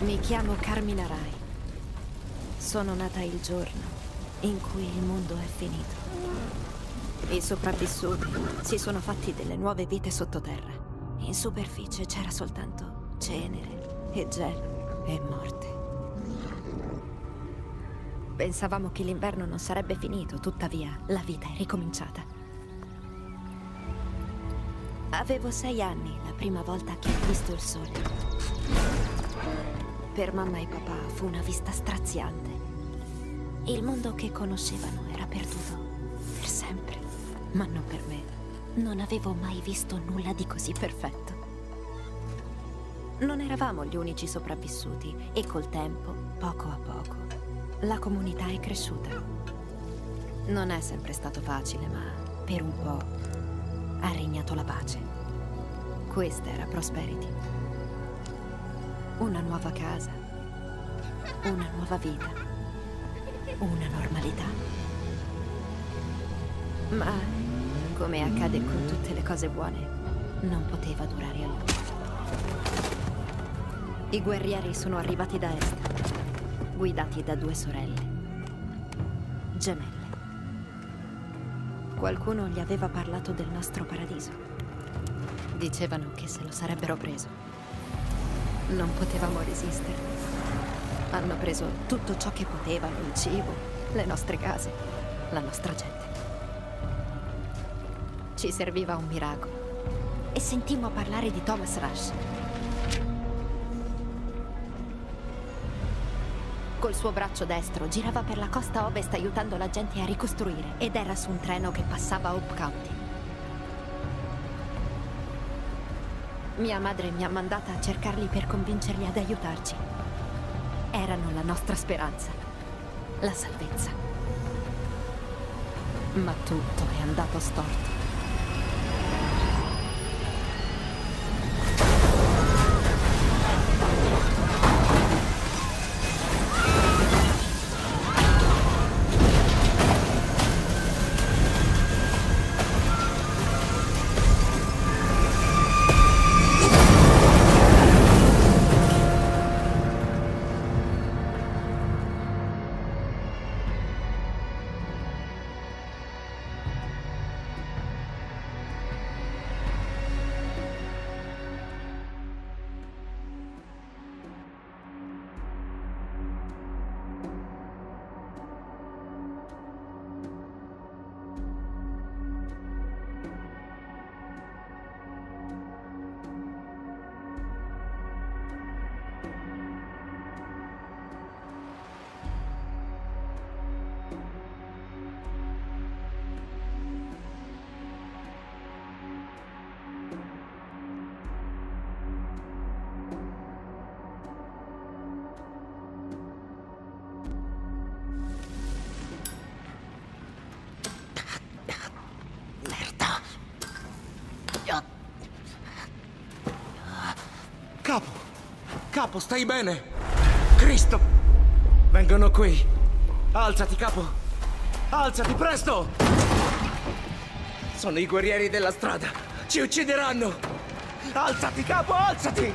Mi chiamo Carmina Rai. Sono nata il giorno in cui il mondo è finito. I sopravvissuti si sono fatti delle nuove vite sottoterra. In superficie c'era soltanto cenere e gelo e morte. Pensavamo che l'inverno non sarebbe finito, tuttavia la vita è ricominciata. Avevo 6 anni la prima volta che ho visto il sole. Per mamma e papà fu una vista straziante. Il mondo che conoscevano era perduto, per sempre. Ma non per me. Non avevo mai visto nulla di così perfetto. Non eravamo gli unici sopravvissuti e col tempo, poco a poco, la comunità è cresciuta. Non è sempre stato facile, ma per un po' ha regnato la pace. Questa era Prosperity. Una nuova casa, una nuova vita. Una normalità. Ma, come accade con tutte le cose buone, non poteva durare a lungo. I guerrieri sono arrivati da est, guidati da 2 sorelle. Gemelle. Qualcuno gli aveva parlato del nostro paradiso. Dicevano che se lo sarebbero preso. Non potevamo resistere. Hanno preso tutto ciò che potevano, il cibo, le nostre case, la nostra gente. Ci serviva un miracolo e sentimmo parlare di Thomas Rush. Col suo braccio destro girava per la costa ovest aiutando la gente a ricostruire ed era su un treno che passava Hope County. Mia madre mi ha mandata a cercarli per convincerli ad aiutarci. Erano la nostra speranza, la salvezza. Ma tutto è andato storto. Capo, stai bene? Cristo! Vengono qui! Alzati, capo! Alzati, presto! Sono i guerrieri della strada! Ci uccideranno! Alzati, capo, alzati!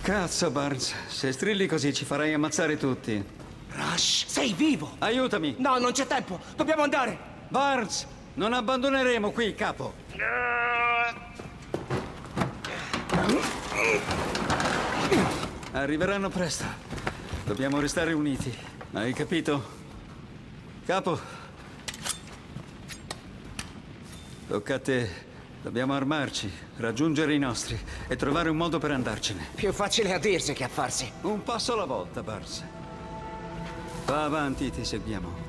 Cazzo, Barnes, se strilli così ci farai ammazzare tutti. Rush, sei vivo! Aiutami! No, non c'è tempo! Dobbiamo andare! Barnes! Non abbandoneremo qui, capo. Arriveranno presto. Dobbiamo restare uniti. Hai capito? Capo. Tocca a te. Dobbiamo armarci, raggiungere i nostri e trovare un modo per andarcene. Più facile a dirsi che a farsi. Un passo alla volta, Bars. Va avanti, ti seguiamo.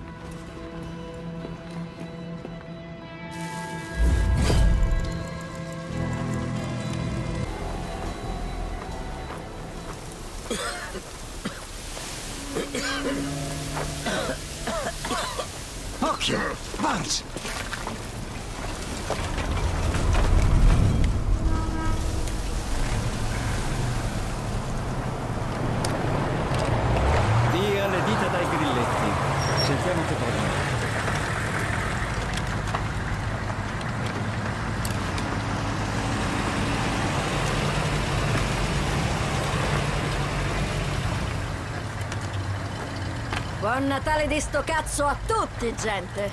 Occhio! Barnes! Buon Natale di sto cazzo a tutti, gente!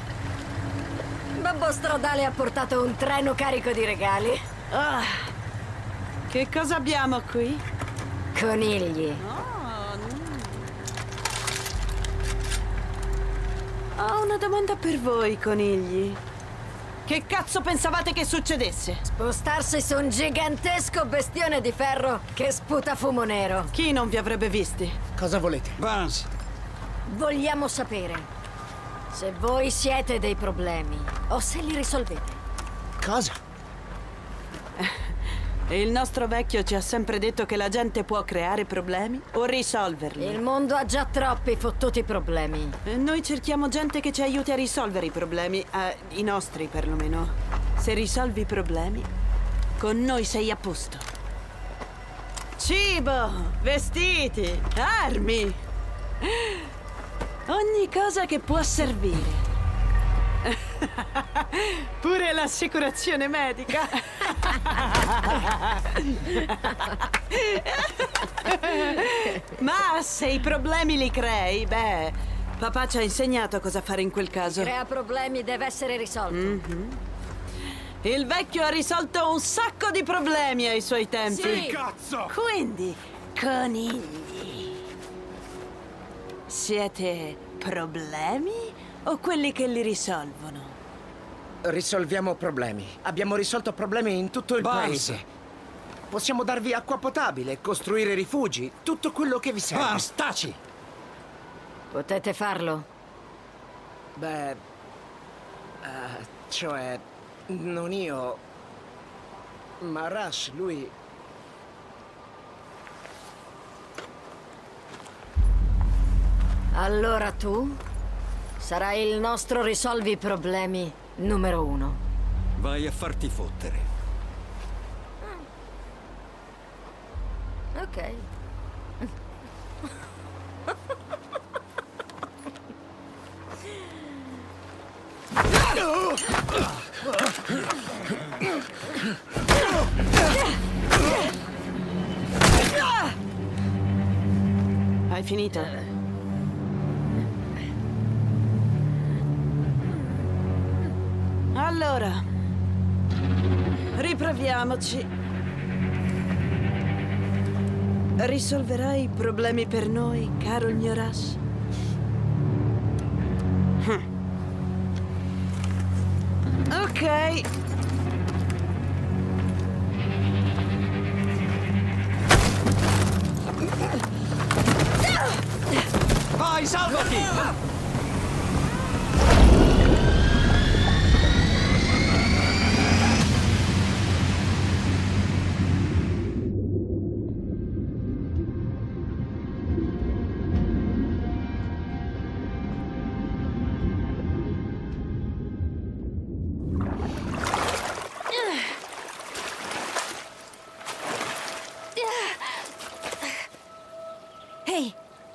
Babbo Stradale ha portato un treno carico di regali. Oh. Che cosa abbiamo qui? Conigli. Ho una domanda per voi, conigli. Che cazzo pensavate che succedesse? Spostarsi su un gigantesco bestione di ferro che sputa fumo nero. Chi non vi avrebbe visti? Cosa volete? Vance! Vogliamo sapere se voi siete dei problemi o se li risolvete. Cosa? Il nostro vecchio ci ha sempre detto che la gente può creare problemi o risolverli. Il mondo ha già troppi fottuti problemi. Noi cerchiamo gente che ci aiuti a risolvere i problemi, i nostri perlomeno. Se risolvi i problemi, con noi sei a posto. Cibo, vestiti, armi. Ogni cosa che può servire. Pure l'assicurazione medica. Ma se i problemi li crei, beh, papà ci ha insegnato cosa fare in quel caso. Crea problemi, deve essere risolto. Il vecchio ha risolto un sacco di problemi ai suoi tempi. Sì, cazzo! Quindi, conigli, siete problemi o quelli che li risolvono? Risolviamo problemi. Abbiamo risolto problemi in tutto il paese. Possiamo darvi acqua potabile, costruire rifugi, tutto quello che vi serve. Basta, taci! Potete farlo? Beh... cioè... non io... ma Rush, lui... Allora tu sarai il nostro risolvi problemi numero 1. Vai a farti fottere. Ok. Hai finito? Allora, riproviamoci. Risolverai i problemi per noi, caro il mio Rush? Ok. Vai, salvati!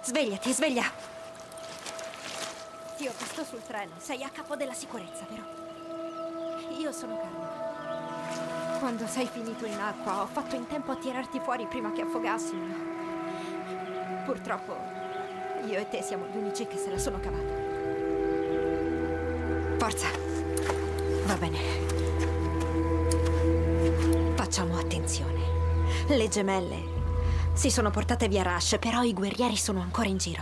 Svegliati, sveglia! Ti ho visto sul treno. Sei a capo della sicurezza, vero? Io sono Carmina. Quando sei finito in acqua, ho fatto in tempo a tirarti fuori prima che affogassimo. Purtroppo, io e te siamo gli unici che se la sono cavata. Forza! Va bene. Facciamo attenzione. Le gemelle... si sono portate via Rush, però i guerrieri sono ancora in giro.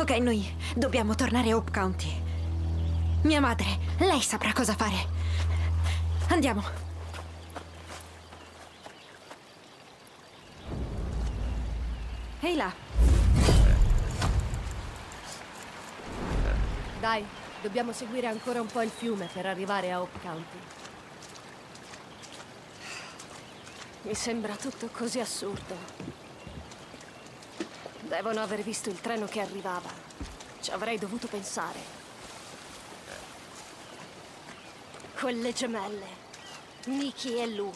Ok, noi dobbiamo tornare a Hope County. Mia madre, lei saprà cosa fare. Andiamo. Ehi là. Dai, dobbiamo seguire ancora un po' il fiume per arrivare a Hope County. Mi sembra tutto così assurdo. Devono aver visto il treno che arrivava. Ci avrei dovuto pensare. Quelle gemelle, Mickey e Lou.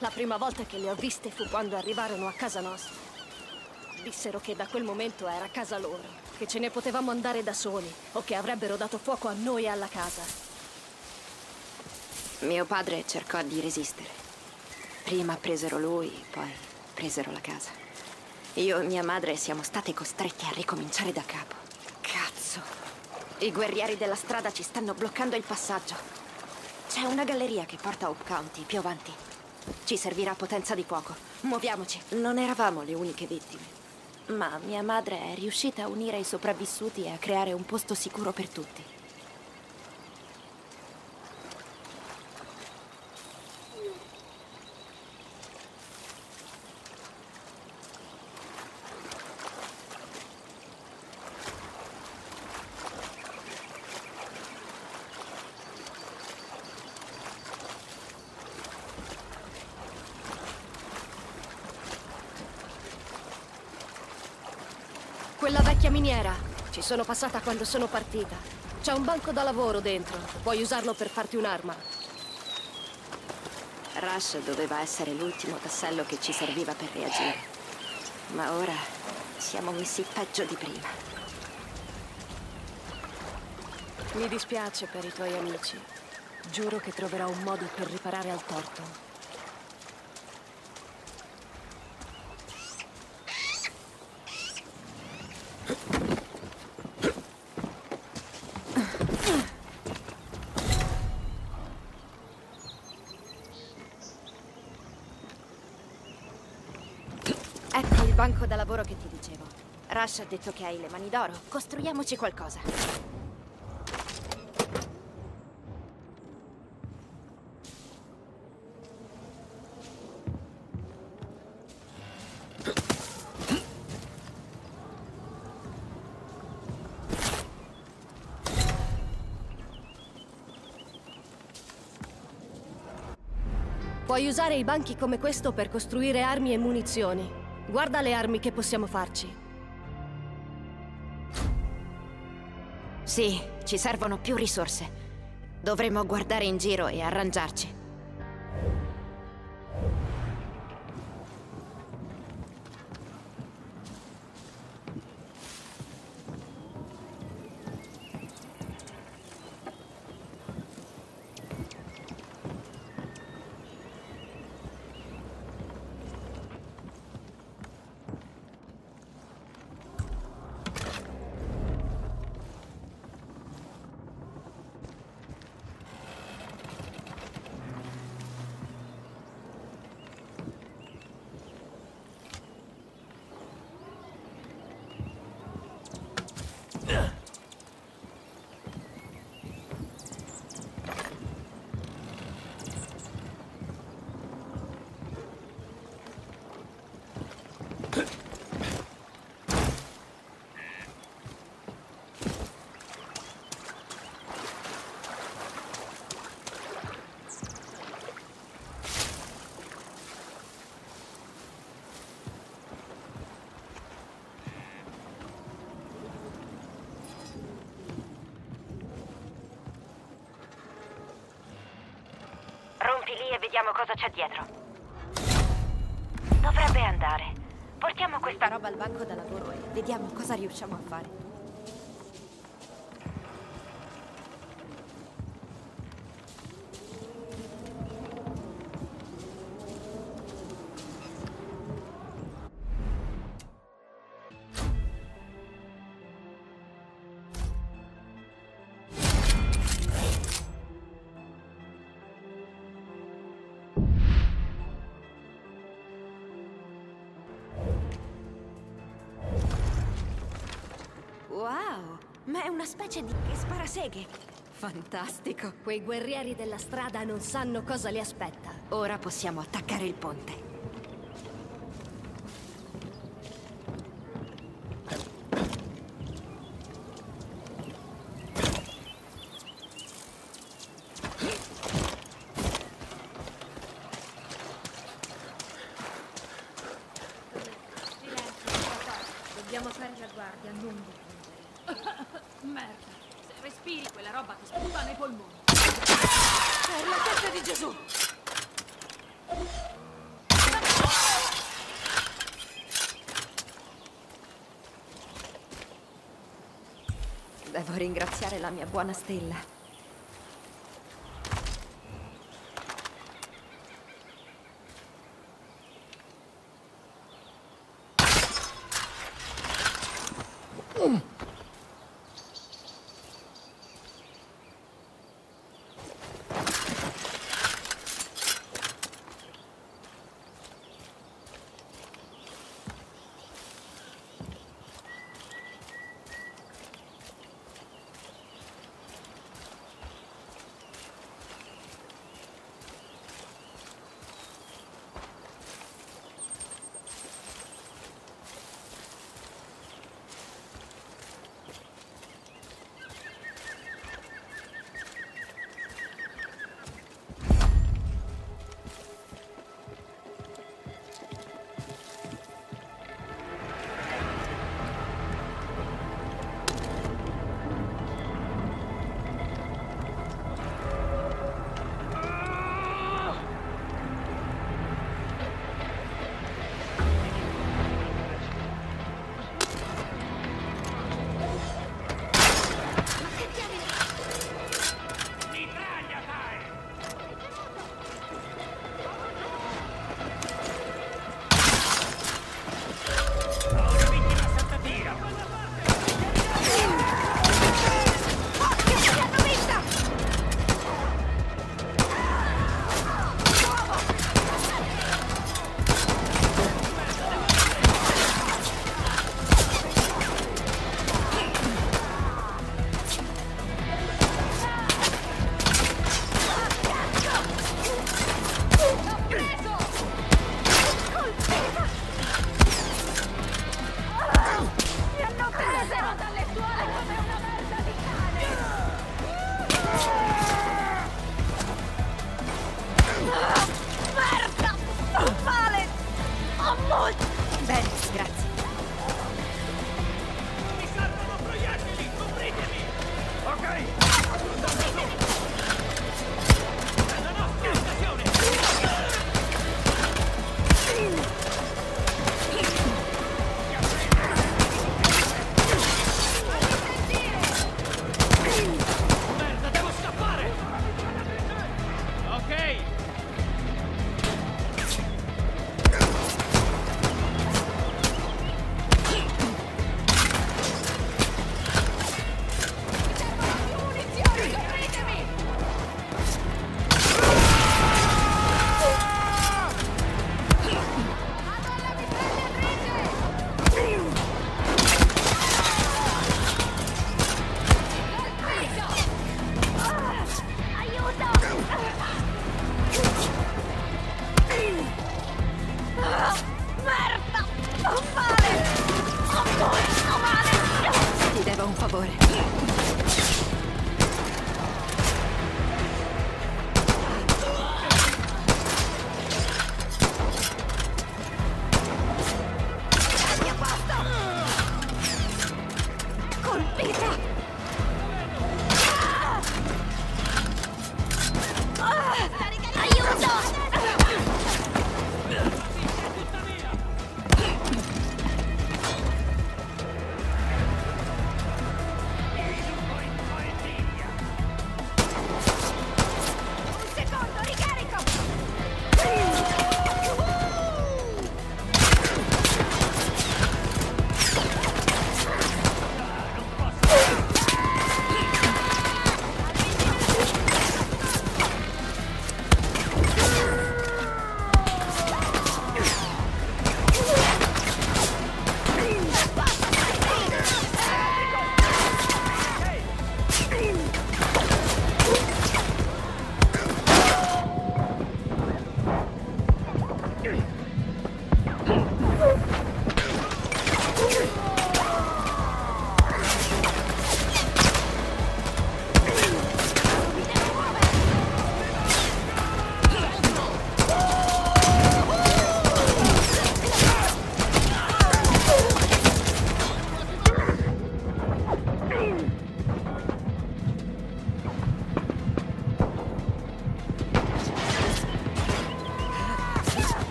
La prima volta che le ho viste fu quando arrivarono a casa nostra. Dissero che da quel momento era casa loro, che ce ne potevamo andare da soli o che avrebbero dato fuoco a noi e alla casa. Mio padre cercò di resistere. Prima presero lui, poi presero la casa. Io e mia madre siamo state costrette a ricominciare da capo. Cazzo! I guerrieri della strada ci stanno bloccando il passaggio. C'è una galleria che porta a Hope County, più avanti. Ci servirà potenza di fuoco. Muoviamoci. Non eravamo le uniche vittime. Ma mia madre è riuscita a unire i sopravvissuti e a creare un posto sicuro per tutti. Quella vecchia miniera. Ci sono passata quando sono partita. C'è un banco da lavoro dentro. Puoi usarlo per farti un'arma. Rush doveva essere l'ultimo tassello che ci serviva per reagire. Ma ora siamo messi peggio di prima. Mi dispiace per i tuoi amici. Giuro che troverò un modo per riparare al torto. Ecco il banco da lavoro che ti dicevo. Rush ha detto che hai le mani d'oro. Costruiamoci qualcosa. Puoi usare i banchi come questo per costruire armi e munizioni. Guarda le armi che possiamo farci. Sì, ci servono più risorse. Dovremmo guardare in giro e arrangiarci. E vediamo cosa c'è dietro. Dovrebbe andare. Portiamo questa roba al banco da lavoro e vediamo cosa riusciamo a fare. Wow, ma è una specie di sparaseghe. Fantastico. Quei guerrieri della strada non sanno cosa li aspetta. Ora possiamo attaccare il ponte. Dobbiamo fare la guardia, non dipingere. Merda, se respiri quella roba ti sputa nei polmoni. Per la testa di Gesù! Devo ringraziare la mia buona stella.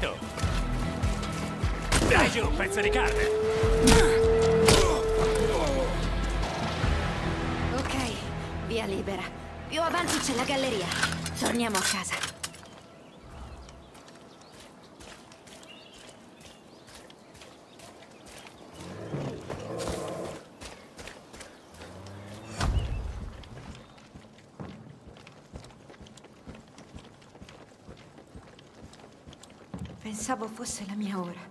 Presto! Dai giù, pezzo di carne! Ok, via libera. Più avanti c'è la galleria. Torniamo a casa. Pensavo fosse la mia ora.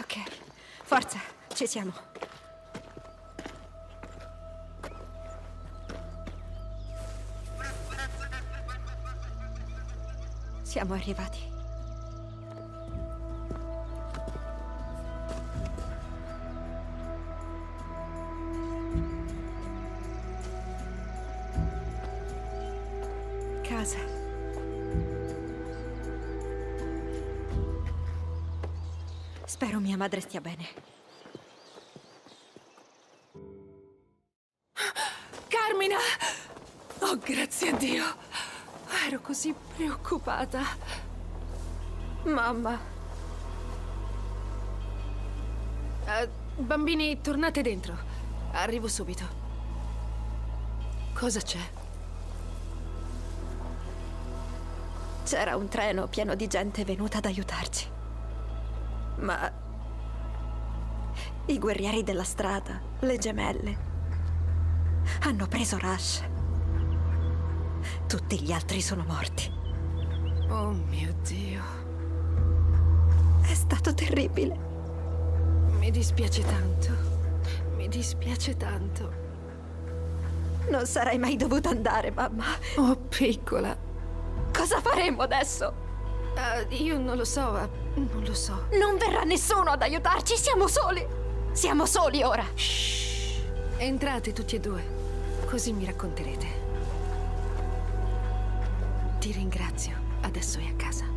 Ok, forza, ci siamo. Siamo arrivati. Casa. Spero mia madre stia bene. Carmina! Oh, grazie a Dio! Ero così preoccupata. Mamma. Bambini, tornate dentro. Arrivo subito. Cosa c'è? C'era un treno pieno di gente venuta ad aiutarci. Ma... i guerrieri della strada, le gemelle, hanno preso Rush. Tutti gli altri sono morti. Oh mio Dio. È stato terribile. Mi dispiace tanto. Mi dispiace tanto. Non sarei mai dovuta andare, mamma. Oh, piccola. Cosa faremo adesso? Io non lo so, non lo so. Non verrà nessuno ad aiutarci, siamo soli. Siamo soli ora. Shh. Entrate tutti e due, così mi racconterete. Ti ringrazio. Adesso è a casa.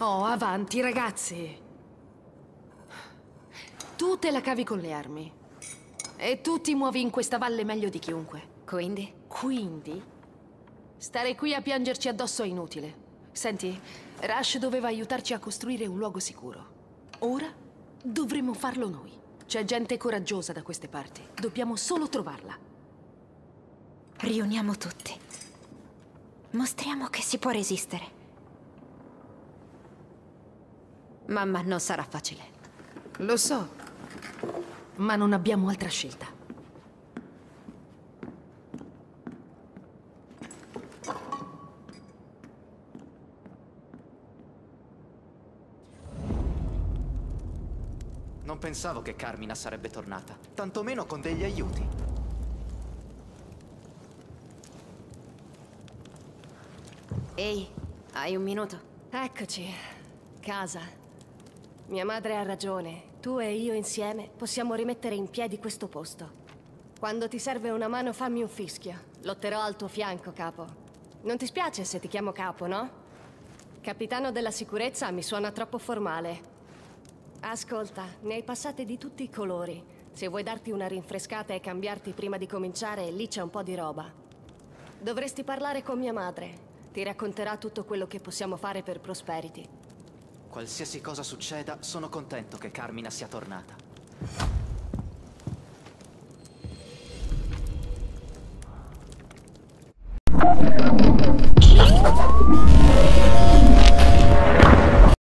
Oh, avanti, ragazzi! Tu te la cavi con le armi. E tu ti muovi in questa valle meglio di chiunque. Quindi? Quindi? Stare qui a piangerci addosso è inutile. Senti, Rush doveva aiutarci a costruire un luogo sicuro. Ora dovremmo farlo noi. C'è gente coraggiosa da queste parti. Dobbiamo solo trovarla. Riuniamo tutti. Mostriamo che si può resistere. Mamma, non sarà facile. Lo so. Ma non abbiamo altra scelta. Non pensavo che Carmina sarebbe tornata, tantomeno con degli aiuti. Ehi, hai un minuto? Eccoci, casa. Mia madre ha ragione. Tu e io insieme possiamo rimettere in piedi questo posto. Quando ti serve una mano fammi un fischio. Lotterò al tuo fianco, capo. Non ti spiace se ti chiamo capo, no? Capitano della sicurezza mi suona troppo formale. Ascolta, ne hai passate di tutti i colori. Se vuoi darti una rinfrescata e cambiarti prima di cominciare, lì c'è un po' di roba. Dovresti parlare con mia madre. Ti racconterà tutto quello che possiamo fare per Prosperity. Qualsiasi cosa succeda, sono contento che Carmina sia tornata.